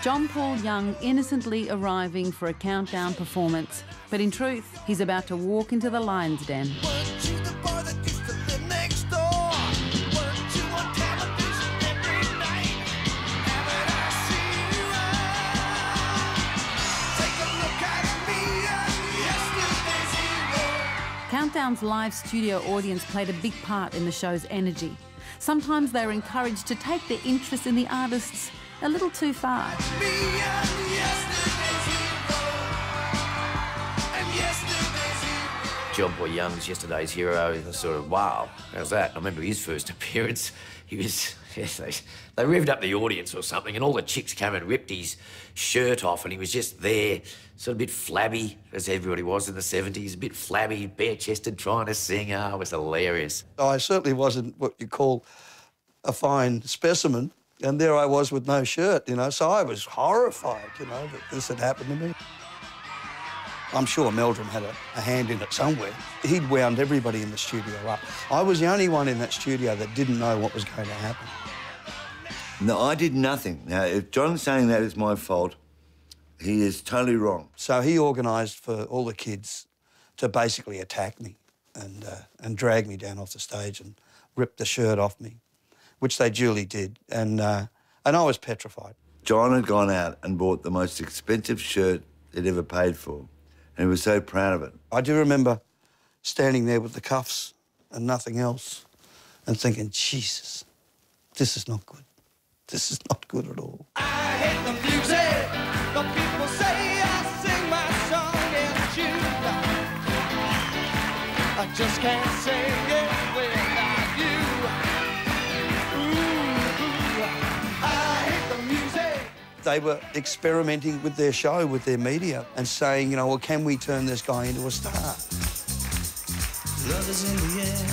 John Paul Young innocently arriving for a countdown performance, but in truth, he's about to walk into the lion's den. Countdown's live studio audience played a big part in the show's energy. Sometimes they were encouraged to take their interest in the artists a little too far. John Paul Young's Yesterday's Hero is sort of, wow, how's that? I remember his first appearance. He was, yes, they revved up the audience or something, and all the chicks came and ripped his shirt off, and he was just there, sort of a bit flabby, as everybody was in the 70s, a bit flabby, bare-chested, trying to sing. Oh, it was hilarious. I certainly wasn't what you call a fine specimen, and there I was with no shirt, you know, so I was horrified, you know, that this had happened to me. I'm sure Meldrum had a hand in it somewhere. He'd wound everybody in the studio up. I was the only one in that studio that didn't know what was going to happen. No, I did nothing. Now, if John's saying that is my fault, he is totally wrong. So he organised for all the kids to basically attack me and drag me down off the stage and rip the shirt off me, which they duly did, and I was petrified. John had gone out and bought the most expensive shirt he'd ever paid for. And he was so proud of it. I do remember standing there with the cuffs and nothing else and thinking, Jesus, this is not good. This is not good at all. I hate the music, but people say I sing my song in June. I just can't sing it without you. Ooh, I hate the music. They were experimenting with their show, with their media, and saying, you know, well, can we turn this guy into a star? Love is in the air,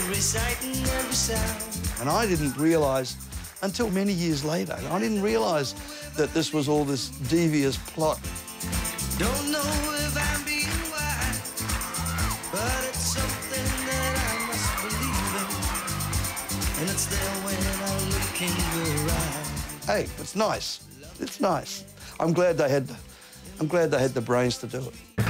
every sight and every sound. And I didn't realise, until many years later, I didn't realise that this was all this devious plot. Don't know if I'm being wise, but it's something that I must believe in. And it's there when I look in your eyes. Hey, it's nice. It's nice. I'm glad they had the brains to do it.